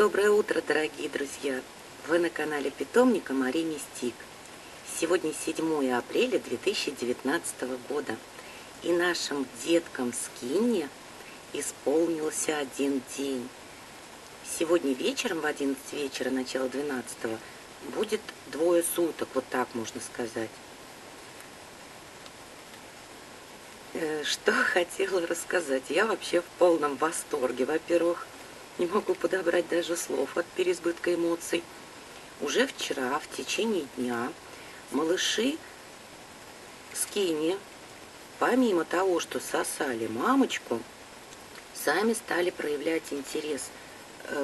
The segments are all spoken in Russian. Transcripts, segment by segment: Доброе утро, дорогие друзья! Вы на канале Питомника Марии Мистик. Сегодня 7 апреля 2019 года. И нашим деткам Скинни исполнился 1 день. Сегодня вечером в 11 вечера, начало 12-го, будет 2 суток, вот так можно сказать. Что хотела рассказать? Я вообще в полном восторге, во-первых. Не могу подобрать даже слов от переизбытка эмоций. Уже вчера, в течение дня, малыши Скинни, помимо того, что сосали мамочку, сами стали проявлять интерес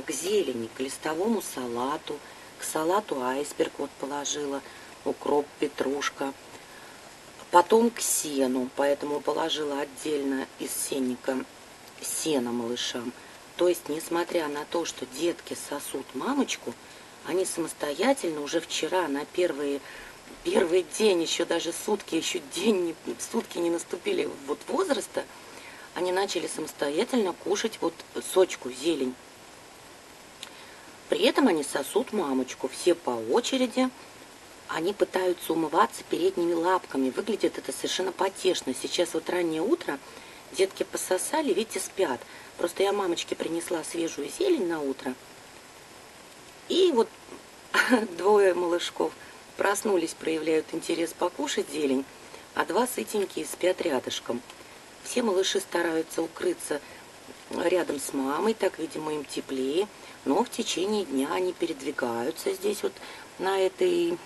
к зелени, к листовому салату, к салату айсберг, вот положила, укроп, петрушка. Потом к сену, поэтому положила отдельно из сенника сена малышам. То есть, несмотря на то, что детки сосут мамочку, они самостоятельно уже вчера на первый день, еще даже сутки, сутки не наступили вот возраста, они начали самостоятельно кушать вот сочку, зелень. При этом они сосут мамочку, все по очереди, они пытаются умываться передними лапками. Выглядит это совершенно потешно. Сейчас вот раннее утро, детки пососали, видите, спят. Просто я мамочке принесла свежую зелень на утро. И вот 2 малышков проснулись, проявляют интерес покушать зелень, а 2 сытенькие спят рядышком. Все малыши стараются укрыться рядом с мамой, так, видимо, им теплее. Но в течение дня они передвигаются здесь вот на этой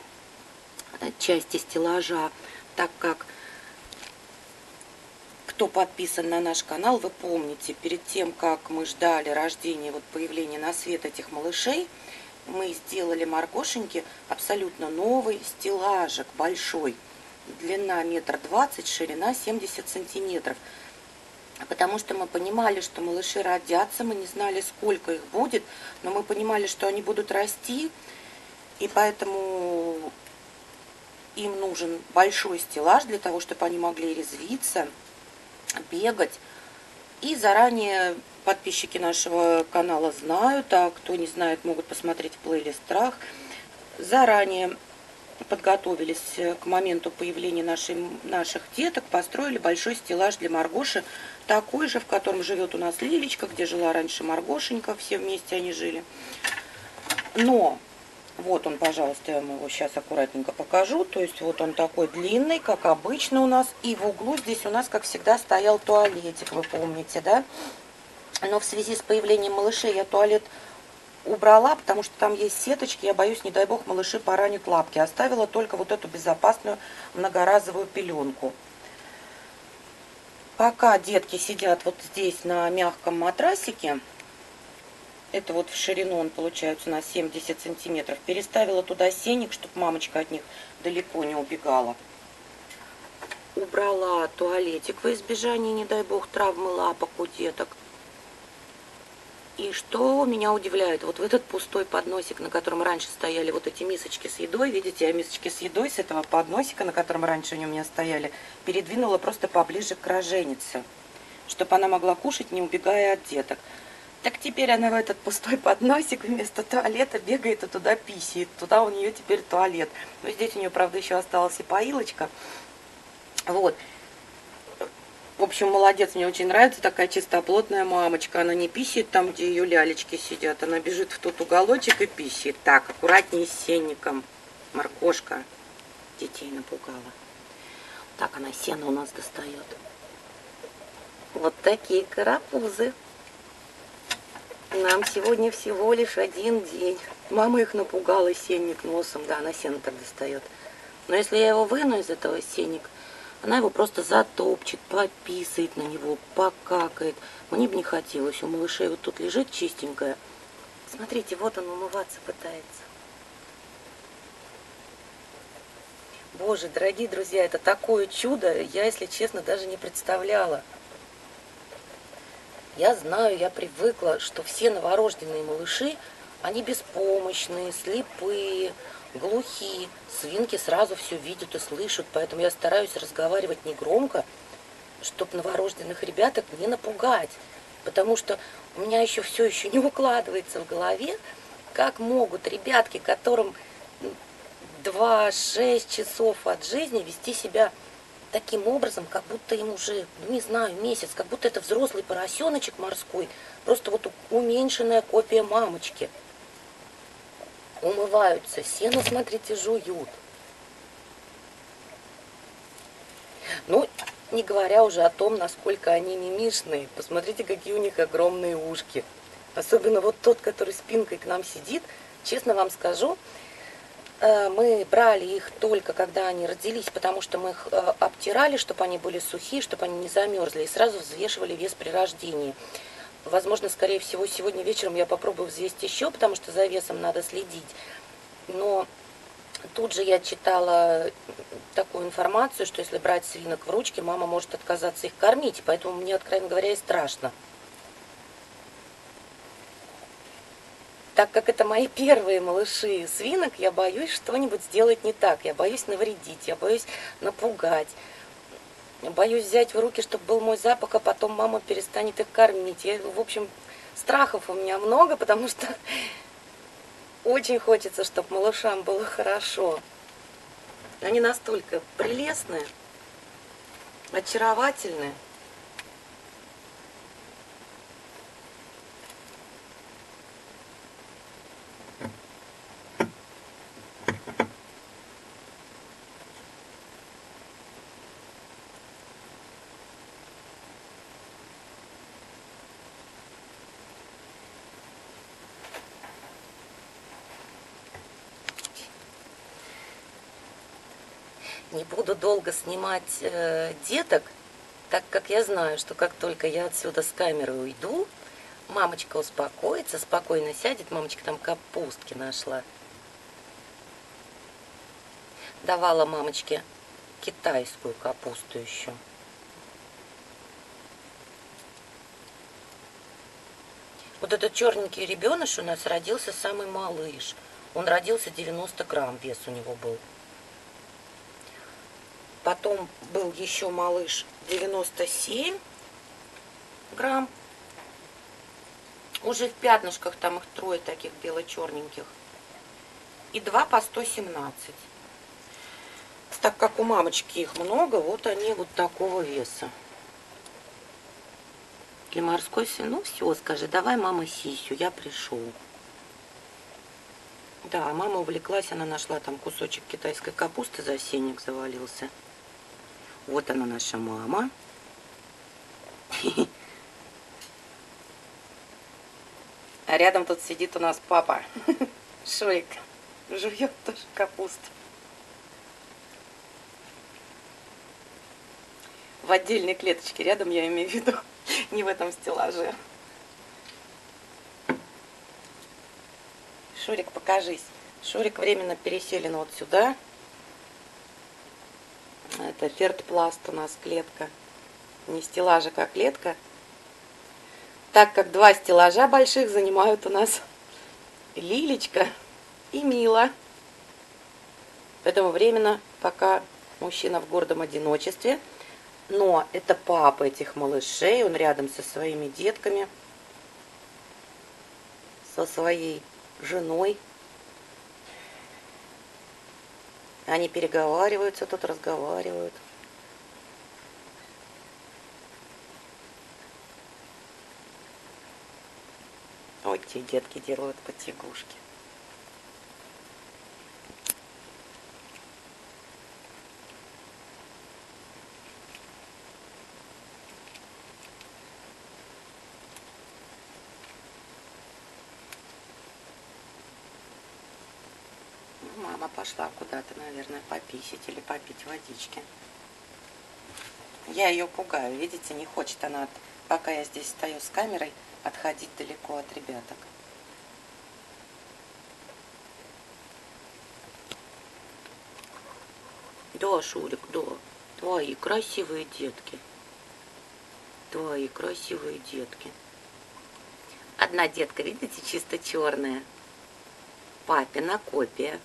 части стеллажа, так как... Кто подписан на наш канал, вы помните, перед тем, как мы ждали рождения, вот появления на свет этих малышей, мы сделали Маргошеньке абсолютно новый стеллажик, большой. Длина 1,20 м, ширина 70 сантиметров. Потому что мы понимали, что малыши родятся, мы не знали, сколько их будет, но мы понимали, что они будут расти, и поэтому им нужен большой стеллаж для того, чтобы они могли резвиться, бегать. И заранее подписчики нашего канала знают, а кто не знает, могут посмотреть в плейлистах. Заранее подготовились к моменту появления наших деток, построили большой стеллаж для Маргоши, такой же, в котором живет у нас Лилечка, где жила раньше Маргошенька, все вместе они жили. Но вот он, пожалуйста, я вам его сейчас аккуратненько покажу. То есть вот он такой длинный, как обычно у нас. И в углу здесь у нас, как всегда, стоял туалетик, вы помните, да? Но в связи с появлением малышей я туалет убрала, потому что там есть сеточки. Я боюсь, не дай бог, малыши поранят лапки. Оставила только вот эту безопасную многоразовую пеленку. Пока детки сидят вот здесь на мягком матрасике, это вот в ширину он получается на 70 сантиметров. Переставила туда сеник, чтобы мамочка от них далеко не убегала. Убрала туалетик во избежание, не дай бог, травмы лапок у деток. И что меня удивляет, вот в этот пустой подносик, на котором раньше стояли вот эти мисочки с едой, видите, я мисочки с едой с этого подносика, на котором раньше они у меня стояли, передвинула просто поближе к роженице, чтобы она могла кушать, не убегая от деток. Так теперь она в этот пустой подносик вместо туалета бегает и туда писает. Туда у нее теперь туалет. Но здесь у нее, правда, еще осталась и поилочка. Вот. В общем, молодец. Мне очень нравится такая чистоплотная мамочка. Она не писает там, где ее лялечки сидят. Она бежит в тот уголочек и писает. Так, аккуратнее с сенником. Маркошка детей напугала. Так, она сено у нас достает. Вот такие карапузы. Нам сегодня всего лишь 1 день. Мама их напугала, сенник носом. Да, она сено так достает. Но если я его выну из этого сенника, она его просто затопчет, пописает на него, покакает. Мне бы не хотелось. У малышей вот тут лежит чистенькая. Смотрите, вот он умываться пытается. Боже, дорогие друзья, это такое чудо. Я, если честно, даже не представляла. Я знаю, я привыкла, что все новорожденные малыши, они беспомощные, слепые, глухие. Свинки сразу все видят и слышат, поэтому я стараюсь разговаривать негромко, чтобы новорожденных ребяток не напугать. потому что у меня еще все еще не укладывается в голове, как могут ребятки, которым 2-6 часов от жизни, вести себя таким образом, как будто им уже, ну, не знаю, месяц, как будто это взрослый поросеночек морской, просто вот уменьшенная копия мамочки. Умываются, сено, смотрите, жуют. Ну, не говоря уже о том, насколько они мимишные. Посмотрите, какие у них огромные ушки. Особенно вот тот, который спинкой к нам сидит. Честно вам скажу, мы брали их только когда они родились, потому что мы их обтирали, чтобы они были сухие, чтобы они не замерзли. И сразу взвешивали вес при рождении. Возможно, скорее всего, сегодня вечером я попробую взвесить еще, потому что за весом надо следить. Но тут же я читала такую информацию, что если брать свинок в ручки, мама может отказаться их кормить. Поэтому мне, откровенно говоря, и страшно. Так как это мои первые малыши свинок, я боюсь что-нибудь сделать не так. Я боюсь навредить, я боюсь напугать. Боюсь взять в руки, чтобы был мой запах, а потом мама перестанет их кормить. Я, в общем, страхов у меня много, потому что очень хочется, чтобы малышам было хорошо. Они настолько прелестные, очаровательные. Не буду долго снимать деток, так как я знаю, что как только я отсюда с камеры уйду, мамочка успокоится, спокойно сядет. Мамочка там капустки нашла. Давала мамочке китайскую капусту еще. Вот этот черненький ребеныш у нас родился самый малыш. Он родился 90 грамм, вес у него был. Потом был еще малыш 97 грамм. Уже в пятнышках, там их трое таких бело-черненьких. И два по 117. Так как у мамочки их много, вот они вот такого веса. И морской свин, ну все, скажи, давай, мама, сисю, я пришел. Да, мама увлеклась, она нашла там кусочек китайской капусты, засенник завалился. Вот она, наша мама. А рядом тут сидит у нас папа. Шурик жует тоже капусту. В отдельной клеточке рядом, я имею в виду, не в этом стеллаже. Шурик, покажись. Шурик временно переселен вот сюда. Это Фертпласт у нас клетка. Не стеллажик, а клетка. Так как два стеллажа больших занимают у нас Лилечка и Мила. Поэтому временно пока мужчина в гордом одиночестве. Но это папа этих малышей. Он рядом со своими детками. Со своей женой. Они переговариваются, тут разговаривают. Вот те детки делают потягушки. Мама пошла куда-то, наверное, пописать или попить водички. Я ее пугаю, видите, не хочет она, пока я здесь стою с камерой, отходить далеко от ребяток. Да, Шурик, да, твои красивые детки. Твои красивые детки. Одна детка, видите, чисто черная. Папина копия.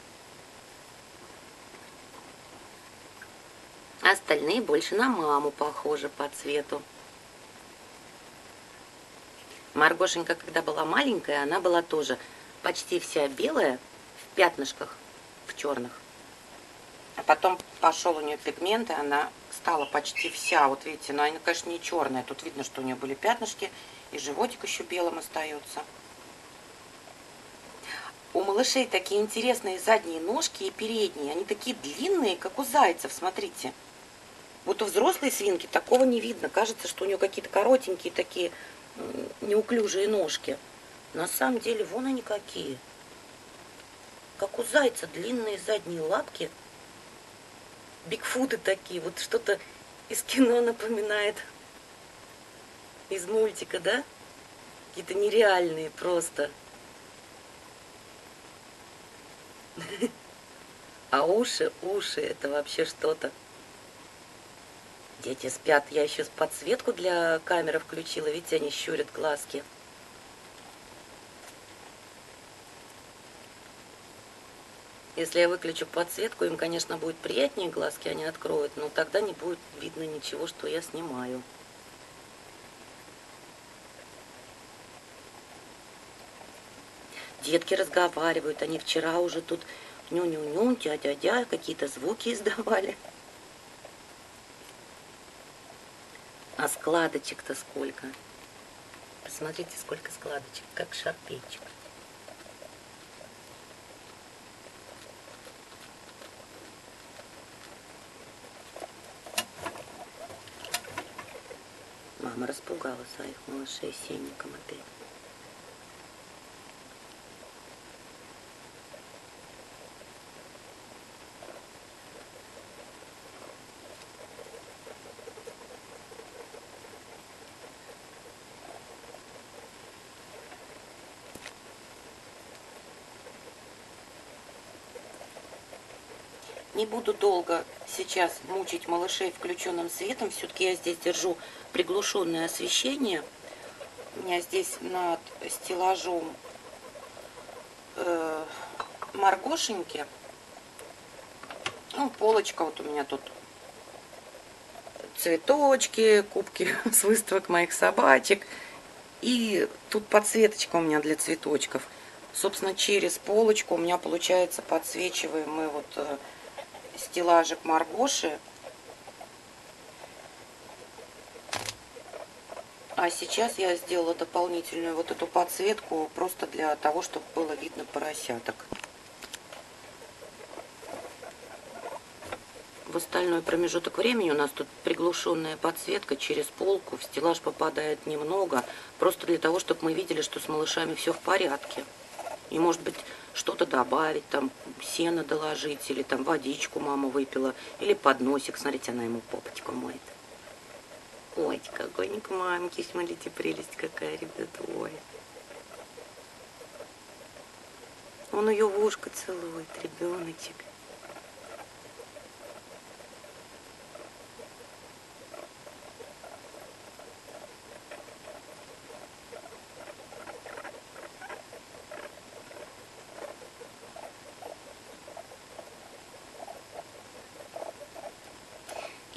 Остальные больше на маму похожи по цвету. Маргошенька, когда была маленькая, она была тоже почти вся белая, в пятнышках, в черных. А потом пошел у нее пигмент, и она стала почти вся, вот видите, но она, конечно, не черная. Тут видно, что у нее были пятнышки, и животик еще белым остается. У малышей такие интересные задние ножки и передние. Они такие длинные, как у зайцев, смотрите. Вот у взрослой свинки такого не видно. Кажется, что у нее какие-то коротенькие такие неуклюжие ножки. На самом деле, вон они какие. Как у зайца длинные задние лапки. Бигфуты такие. Вот что-то из кино напоминает. Из мультика, да? Какие-то нереальные просто. А уши, это вообще что-то. Дети спят. Я еще подсветку для камеры включила. Видите, они щурят глазки. Если я выключу подсветку, им, конечно, будет приятнее, глазки они откроют, но тогда не будет видно ничего, что я снимаю. Детки разговаривают, они вчера уже тут ню-ню-ню, дядя-дядя, какие-то звуки издавали. А складочек-то сколько? Посмотрите, сколько складочек, как шарпейчик. Мама распугала своих малышей сенником опять. Не буду долго сейчас мучить малышей включенным светом. Все-таки я здесь держу приглушенное освещение. У меня здесь над стеллажом Маргошеньки. Ну, полочка вот у меня тут. Цветочки, кубки с выставок моих собачек. И тут подсветочка у меня для цветочков. Собственно, через полочку у меня получается подсвечиваем мы вот... стеллажик Маргоши. А сейчас я сделала дополнительную вот эту подсветку просто для того, чтобы было видно поросяток. В остальной промежуток времени у нас тут приглушенная подсветка через полку. В стеллаж попадает немного, просто для того, чтобы мы видели, что с малышами все в порядке. И, может быть, что-то добавить, там, сено доложить, или там водичку мама выпила, или подносик, смотрите, она ему попочку моет. Ой, какой ник мамки, смотрите, прелесть какая, ребята, ой. Он ее в ушко целует, ребеночек.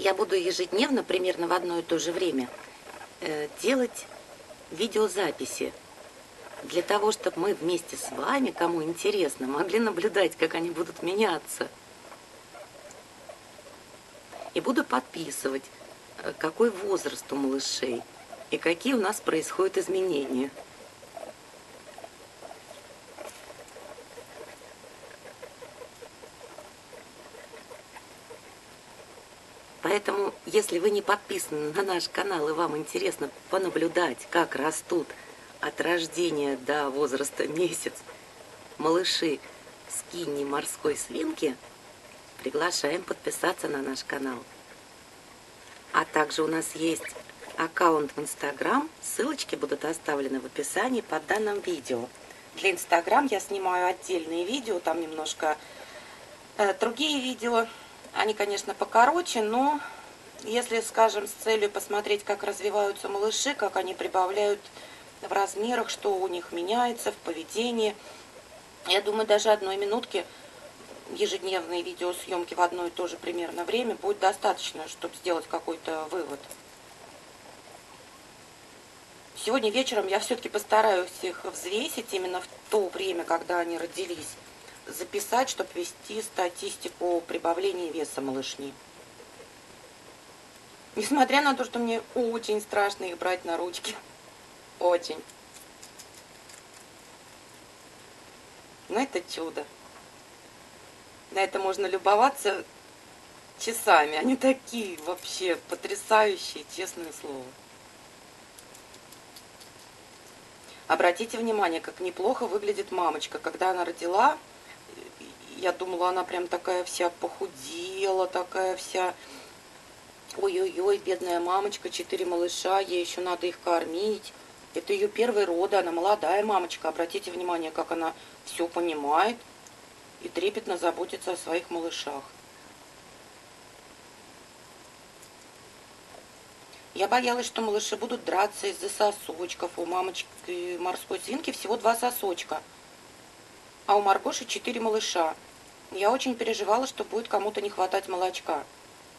Я буду ежедневно, примерно в одно и то же время, делать видеозаписи. Для того, чтобы мы вместе с вами, кому интересно, могли наблюдать, как они будут меняться. И буду подписывать, какой возраст у малышей и какие у нас происходят изменения. Поэтому, если вы не подписаны на наш канал и вам интересно понаблюдать, как растут от рождения до возраста месяц малыши Скинни морской свинки, приглашаем подписаться на наш канал. А также у нас есть аккаунт в Инстаграм, ссылочки будут оставлены в описании под данным видео. Для Инстаграм я снимаю отдельные видео, там немножко другие видео. Они, конечно, покороче, но если, скажем, с целью посмотреть, как развиваются малыши, как они прибавляют в размерах, что у них меняется в поведении, я думаю, даже одной минутки ежедневной видеосъемки в одно и то же примерно время будет достаточно, чтобы сделать какой-то вывод. Сегодня вечером я все-таки постараюсь их взвесить именно в то время, когда они родились, записать, чтобы вести статистику прибавления веса малышни. Несмотря на то, что мне очень страшно их брать на ручки. Очень. Но это чудо. На это можно любоваться часами. Они такие вообще потрясающие, честное слово. Обратите внимание, как неплохо выглядит мамочка. Когда она родила, я думала, она прям такая вся похудела, такая вся... Ой-ой-ой, бедная мамочка, 4 малыша, ей еще надо их кормить. Это ее первые роды, она молодая мамочка. Обратите внимание, как она все понимает и трепетно заботится о своих малышах. Я боялась, что малыши будут драться из-за сосочков. У мамочки морской свинки всего 2 сосочка, а у Маргоши 4 малыша. Я очень переживала, что будет кому-то не хватать молочка.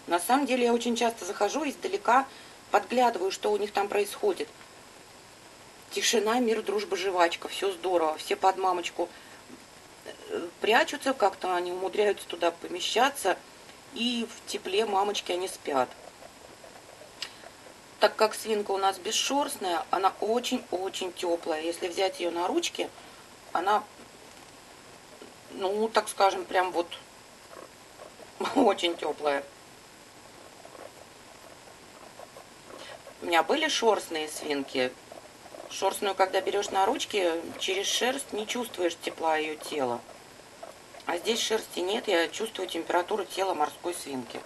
На самом деле я очень часто захожу и издалека подглядываю, что у них там происходит. Тишина, мир, дружба, жвачка. Все здорово, все под мамочку прячутся, как-то они умудряются туда помещаться, и в тепле мамочки они спят. Так как свинка у нас бесшерстная, она очень-очень теплая. Если взять ее на ручки, она, ну, так скажем, прям вот очень теплая. У меня были шерстные свинки. Шерстную, когда берешь на ручки, через шерсть не чувствуешь тепла ее тела. А здесь шерсти нет, я чувствую температуру тела морской свинки.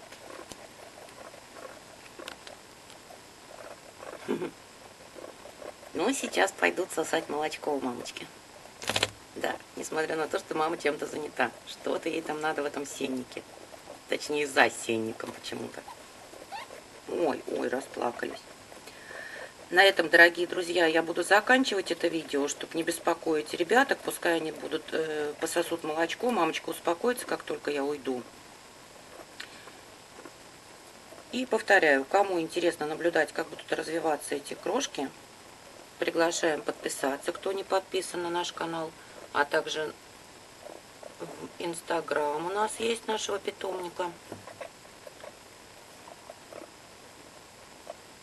Ну, сейчас пойдут сосать молочко у мамочки. Да, несмотря на то, что мама чем-то занята. Что-то ей там надо в этом сеннике. Точнее, за сенником почему-то. Ой, расплакались. На этом, дорогие друзья, я буду заканчивать это видео, чтобы не беспокоить ребяток. Пускай они будут пососут молочко, мамочка успокоится, как только я уйду. И повторяю, кому интересно наблюдать, как будут развиваться эти крошки, приглашаем подписаться, кто не подписан на наш канал, а также Инстаграм у нас есть нашего питомника.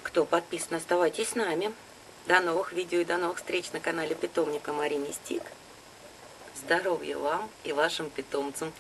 Кто подписан, оставайтесь с нами. До новых видео и до новых встреч на канале питомника Марии Мистик. Здоровья вам и вашим питомцам!